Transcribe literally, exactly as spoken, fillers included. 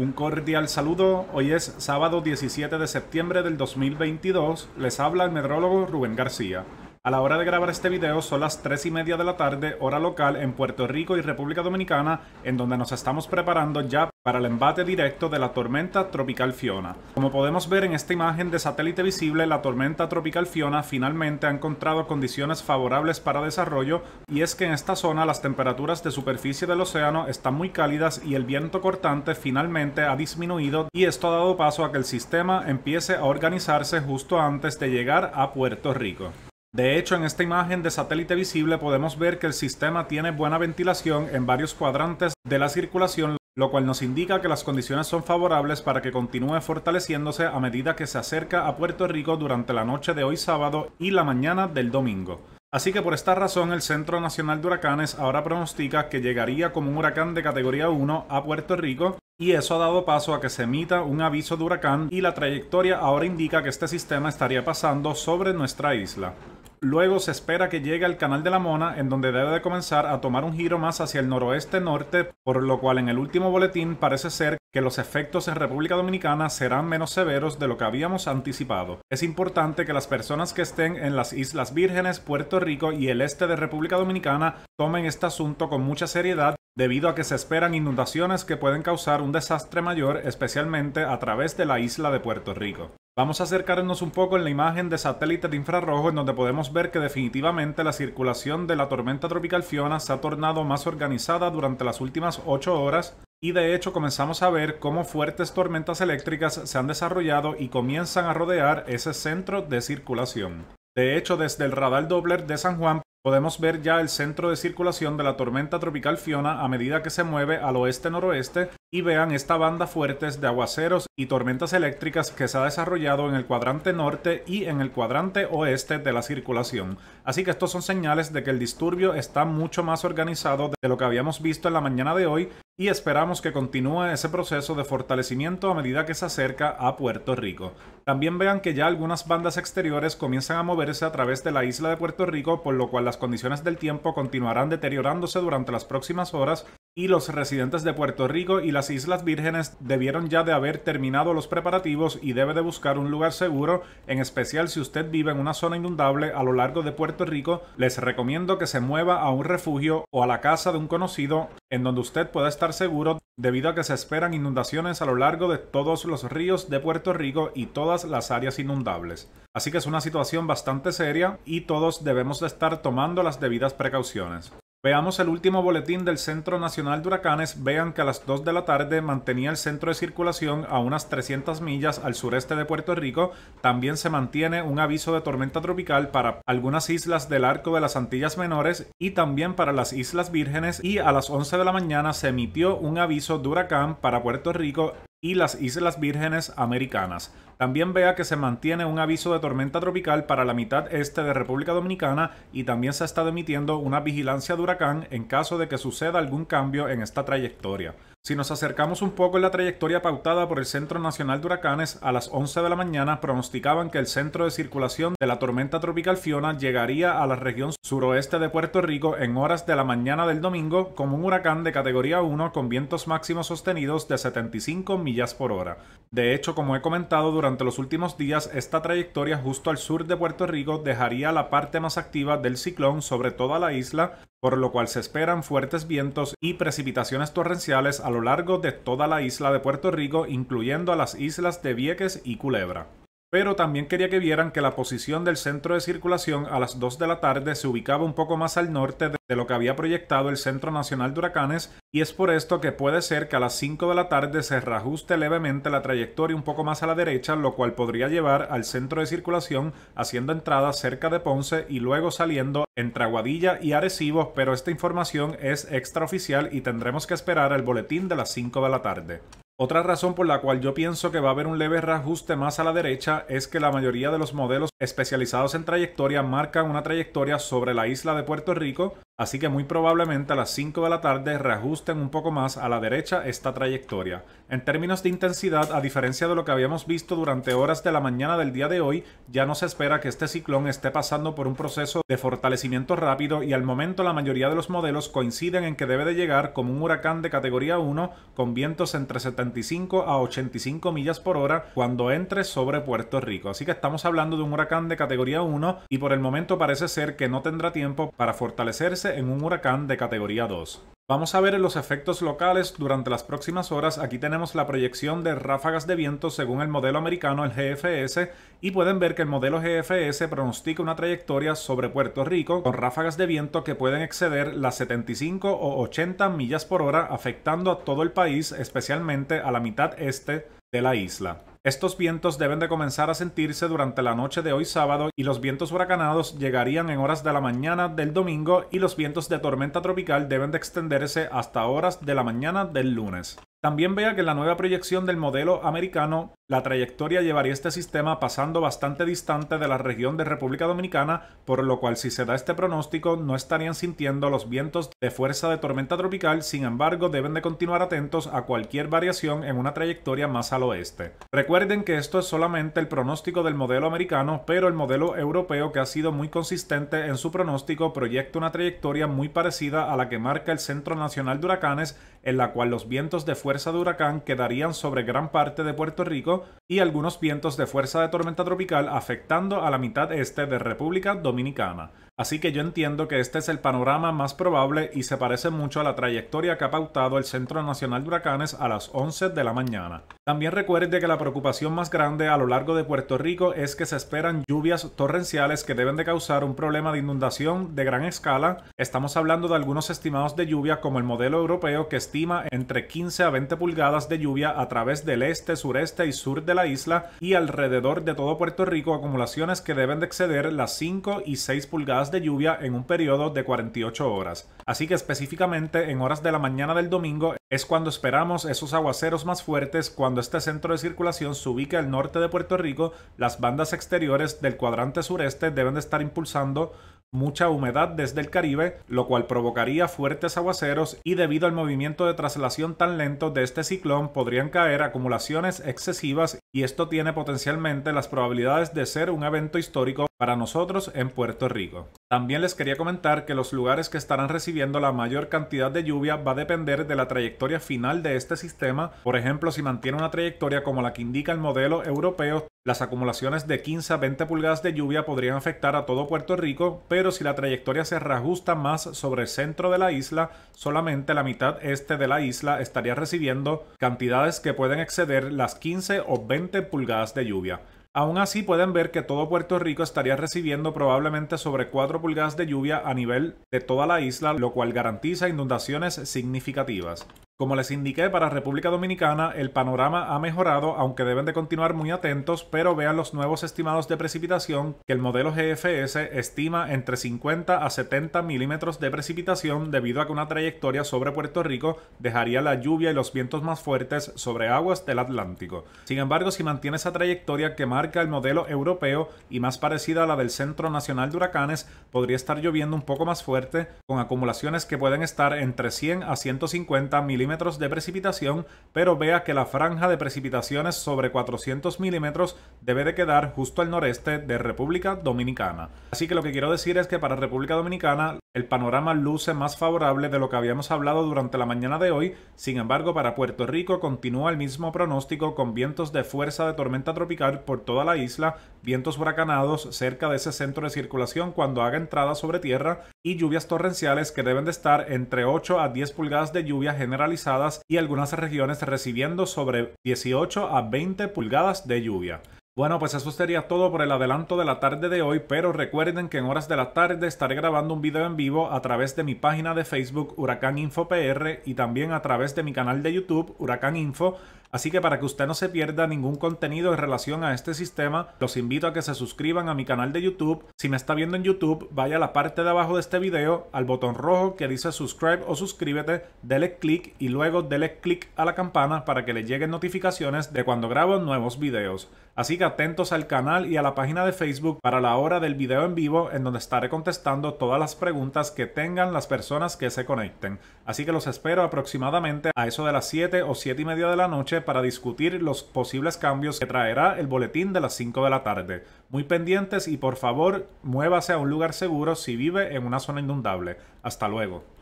Un cordial saludo, hoy es sábado diecisiete de septiembre del dos mil veintidós, les habla el meteorólogo Rubén García. A la hora de grabar este video son las tres y media de la tarde, hora local en Puerto Rico y República Dominicana, en donde nos estamos preparando ya para el embate directo de la tormenta tropical Fiona. Como podemos ver en esta imagen de satélite visible, la tormenta tropical Fiona finalmente ha encontrado condiciones favorables para desarrollo, y es que en esta zona las temperaturas de superficie del océano están muy cálidas y el viento cortante finalmente ha disminuido, y esto ha dado paso a que el sistema empiece a organizarse justo antes de llegar a Puerto Rico. De hecho, en esta imagen de satélite visible podemos ver que el sistema tiene buena ventilación en varios cuadrantes de la circulación, lo cual nos indica que las condiciones son favorables para que continúe fortaleciéndose a medida que se acerca a Puerto Rico durante la noche de hoy sábado y la mañana del domingo. Así que por esta razón el Centro Nacional de Huracanes ahora pronostica que llegaría como un huracán de categoría uno a Puerto Rico, y eso ha dado paso a que se emita un aviso de huracán, y la trayectoria ahora indica que este sistema estaría pasando sobre nuestra isla. Luego se espera que llegue al Canal de la Mona, en donde debe de comenzar a tomar un giro más hacia el noroeste-norte, por lo cual en el último boletín parece ser que los efectos en República Dominicana serán menos severos de lo que habíamos anticipado. Es importante que las personas que estén en las Islas Vírgenes, Puerto Rico y el este de República Dominicana tomen este asunto con mucha seriedad, debido a que se esperan inundaciones que pueden causar un desastre mayor, especialmente a través de la isla de Puerto Rico. Vamos a acercarnos un poco en la imagen de satélite de infrarrojo, en donde podemos ver que definitivamente la circulación de la tormenta tropical Fiona se ha tornado más organizada durante las últimas ocho horas, y de hecho comenzamos a ver cómo fuertes tormentas eléctricas se han desarrollado y comienzan a rodear ese centro de circulación. De hecho, desde el radar Doppler de San Juan podemos ver ya el centro de circulación de la tormenta tropical Fiona a medida que se mueve al oeste-noroeste, y vean esta banda fuertes de aguaceros y tormentas eléctricas que se ha desarrollado en el cuadrante norte y en el cuadrante oeste de la circulación. Así que estos son señales de que el disturbio está mucho más organizado de lo que habíamos visto en la mañana de hoy, y esperamos que continúe ese proceso de fortalecimiento a medida que se acerca a Puerto Rico. También vean que ya algunas bandas exteriores comienzan a moverse a través de la isla de Puerto Rico, por lo cual las condiciones del tiempo continuarán deteriorándose durante las próximas horas, y los residentes de Puerto Rico y las Islas Vírgenes debieron ya de haber terminado los preparativos y debe de buscar un lugar seguro, en especial si usted vive en una zona inundable a lo largo de Puerto Rico. Les recomiendo que se mueva a un refugio o a la casa de un conocido, en donde usted pueda estar seguro, debido a que se esperan inundaciones a lo largo de todos los ríos de Puerto Rico y todas las áreas inundables. Así que es una situación bastante seria y todos debemos de estar tomando las debidas precauciones. Veamos el último boletín del Centro Nacional de Huracanes. Vean que a las dos de la tarde mantenía el centro de circulación a unas trescientas millas al sureste de Puerto Rico. También se mantiene un aviso de tormenta tropical para algunas islas del Arco de las Antillas Menores y también para las Islas Vírgenes. Y a las once de la mañana se emitió un aviso de huracán para Puerto Rico y las Islas Vírgenes Americanas. También vea que se mantiene un aviso de tormenta tropical para la mitad este de República Dominicana, y también se ha estado emitiendo una vigilancia de huracán en caso de que suceda algún cambio en esta trayectoria. Si nos acercamos un poco en la trayectoria pautada por el Centro Nacional de Huracanes, a las once de la mañana pronosticaban que el centro de circulación de la tormenta tropical Fiona llegaría a la región suroeste de Puerto Rico en horas de la mañana del domingo como un huracán de categoría uno con vientos máximos sostenidos de setenta y cinco millas por hora. De hecho, como he comentado durante Durante los últimos días, esta trayectoria justo al sur de Puerto Rico dejaría la parte más activa del ciclón sobre toda la isla, por lo cual se esperan fuertes vientos y precipitaciones torrenciales a lo largo de toda la isla de Puerto Rico, incluyendo a las islas de Vieques y Culebra. Pero también quería que vieran que la posición del centro de circulación a las dos de la tarde se ubicaba un poco más al norte de lo que había proyectado el Centro Nacional de Huracanes, y es por esto que puede ser que a las cinco de la tarde se reajuste levemente la trayectoria un poco más a la derecha, lo cual podría llevar al centro de circulación haciendo entrada cerca de Ponce y luego saliendo entre Aguadilla y Arecibo, pero esta información es extraoficial y tendremos que esperar al boletín de las cinco de la tarde. Otra razón por la cual yo pienso que va a haber un leve reajuste más a la derecha es que la mayoría de los modelos especializados en trayectoria marcan una trayectoria sobre la isla de Puerto Rico, Así que muy probablemente a las cinco de la tarde reajusten un poco más a la derecha esta trayectoria. En términos de intensidad, a diferencia de lo que habíamos visto durante horas de la mañana del día de hoy, ya no se espera que este ciclón esté pasando por un proceso de fortalecimiento rápido y al momento la mayoría de los modelos coinciden en que debe de llegar como un huracán de categoría uno con vientos entre setenta y cinco a ochenta y cinco millas por hora cuando entre sobre Puerto Rico. Así que estamos hablando de un huracán de categoría uno y por el momento parece ser que no tendrá tiempo para fortalecerse en un huracán de categoría dos. Vamos a ver los efectos locales durante las próximas horas. Aquí tenemos la proyección de ráfagas de viento según el modelo americano, el G F S, y pueden ver que el modelo G F S pronostica una trayectoria sobre Puerto Rico con ráfagas de viento que pueden exceder las setenta y cinco o ochenta millas por hora, afectando a todo el país, especialmente a la mitad este de la isla. Estos vientos deben de comenzar a sentirse durante la noche de hoy sábado y los vientos huracanados llegarían en horas de la mañana del domingo y los vientos de tormenta tropical deben de extenderse hasta horas de la mañana del lunes. También vea que en la nueva proyección del modelo americano, la trayectoria llevaría este sistema pasando bastante distante de la región de República Dominicana, por lo cual si se da este pronóstico no estarían sintiendo los vientos de fuerza de tormenta tropical, sin embargo deben de continuar atentos a cualquier variación en una trayectoria más al oeste. Recuerden que esto es solamente el pronóstico del modelo americano, pero el modelo europeo, que ha sido muy consistente en su pronóstico, proyecta una trayectoria muy parecida a la que marca el Centro Nacional de Huracanes, en la cual los vientos de fuerza fuerza de huracán quedarían sobre gran parte de Puerto Rico y algunos vientos de fuerza de tormenta tropical afectando a la mitad este de República Dominicana. Así que yo entiendo que este es el panorama más probable y se parece mucho a la trayectoria que ha pautado el Centro Nacional de Huracanes a las once de la mañana. También recuerde que la preocupación más grande a lo largo de Puerto Rico es que se esperan lluvias torrenciales que deben de causar un problema de inundación de gran escala. Estamos hablando de algunos estimados de lluvia como el modelo europeo, que estima entre quince a veinte pulgadas de lluvia a través del este, sureste y sur de la isla y alrededor de todo Puerto Rico, acumulaciones que deben de exceder las cinco y seis pulgadas de lluvia en un periodo de cuarenta y ocho horas. Así que específicamente en horas de la mañana del domingo es cuando esperamos esos aguaceros más fuertes, cuando este centro de circulación se ubica al norte de Puerto Rico. Las bandas exteriores del cuadrante sureste deben de estar impulsando mucha humedad desde el Caribe, lo cual provocaría fuertes aguaceros, y debido al movimiento de traslación tan lento de este ciclón podrían caer acumulaciones excesivas, y esto tiene potencialmente las probabilidades de ser un evento histórico para nosotros en Puerto Rico. También les quería comentar que los lugares que estarán recibiendo la mayor cantidad de lluvia va a depender de la trayectoria final de este sistema. Por ejemplo, si mantiene una trayectoria como la que indica el modelo europeo, las acumulaciones de quince a veinte pulgadas de lluvia podrían afectar a todo Puerto Rico, pero si la trayectoria se reajusta más sobre el centro de la isla, solamente la mitad este de la isla estaría recibiendo cantidades que pueden exceder las quince o veinte pulgadas de lluvia. Aún así pueden ver que todo Puerto Rico estaría recibiendo probablemente sobre cuatro pulgadas de lluvia a nivel de toda la isla, lo cual garantiza inundaciones significativas. Como les indiqué, para República Dominicana el panorama ha mejorado, aunque deben de continuar muy atentos, pero vean los nuevos estimados de precipitación que el modelo G F S estima entre cincuenta a setenta milímetros de precipitación, debido a que una trayectoria sobre Puerto Rico dejaría la lluvia y los vientos más fuertes sobre aguas del Atlántico. Sin embargo, si mantiene esa trayectoria que marca el modelo europeo y más parecida a la del Centro Nacional de Huracanes, podría estar lloviendo un poco más fuerte, con acumulaciones que pueden estar entre cien a ciento cincuenta milímetros de precipitación, pero vea que la franja de precipitaciones sobre cuatrocientos milímetros debe de quedar justo al noreste de República Dominicana. Así que lo que quiero decir es que para República Dominicana el panorama luce más favorable de lo que habíamos hablado durante la mañana de hoy. Sin embargo, para Puerto Rico continúa el mismo pronóstico, con vientos de fuerza de tormenta tropical por toda la isla, vientos huracanados cerca de ese centro de circulación cuando haga entrada sobre tierra y lluvias torrenciales que deben de estar entre ocho a diez pulgadas de lluvia generalizadas y algunas regiones recibiendo sobre dieciocho a veinte pulgadas de lluvia. Bueno, pues eso sería todo por el adelanto de la tarde de hoy, pero recuerden que en horas de la tarde estaré grabando un video en vivo a través de mi página de Facebook Huracán Info P R y también a través de mi canal de YouTube Huracán Info. Así que para que usted no se pierda ningún contenido en relación a este sistema, los invito a que se suscriban a mi canal de YouTube. Si me está viendo en YouTube, vaya a la parte de abajo de este video, al botón rojo que dice subscribe o suscríbete, dele clic y luego dele clic a la campana para que le lleguen notificaciones de cuando grabo nuevos videos. Así que atentos al canal y a la página de Facebook para la hora del video en vivo, en donde estaré contestando todas las preguntas que tengan las personas que se conecten. Así que los espero aproximadamente a eso de las siete o siete y media de la noche para discutir los posibles cambios que traerá el boletín de las cinco de la tarde. Muy pendientes y por favor, muévase a un lugar seguro si vive en una zona inundable. Hasta luego.